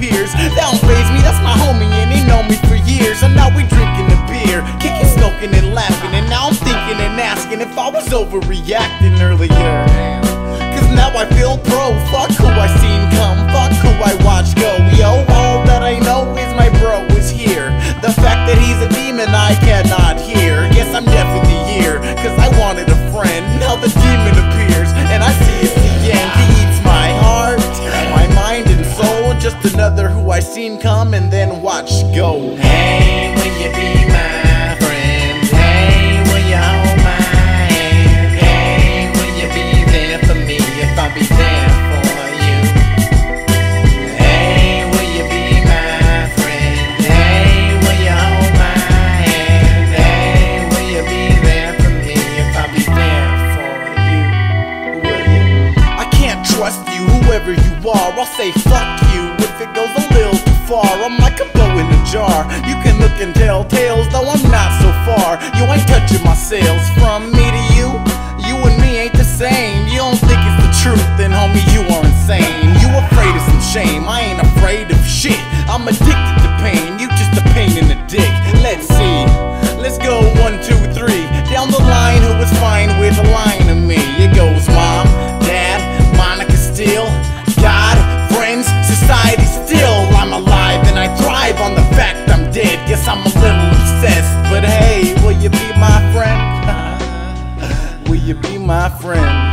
peers. They don't raise me, that's my homie, and they know me for years. And now we drinking the beer, kicking, smoking, and laughing. And now I'm thinking and asking if I was overreacting earlier. Cause now I feel pro, fuck who I seen come, fuck who I watch go. Yo, all that I know is my bro is here. The fact that he's a demon I cannot hear. Yes, I'm definitely here, cause I wanted a friend. Now the demon appears, and I see it's the end. He eats my heart, my mind and soul. Just another who I seen come and then watch go. Hey, will you be my friend? Hey, will you hold my hand? Hey, will you be there for me if I be there for you? Hey, will you be my friend? Hey, will you hold my hand? Hey, will you be there for me if I be there for you? Will you? I can't trust you, whoever you are. I'll say fuck you if it goes a little too far. I'm like a bow in a jar. You can look and tell tales, though I'm not so far. You ain't touching my sales. From me to you, you and me ain't the same. You don't think it's the truth, then homie you are insane. You afraid of some shame, I ain't afraid of shit. I'm addicted to pain, you just a pain in the dick. Let's see, let's go 1, 2, 3. Down the line, who was fine with a line of me? It goes mom, dad, Monica Steele, God, friends, society still. I'm alive and I thrive on the fact I'm dead. Guess I'm a little obsessed, but hey, will you be my friend? Will you be my friend?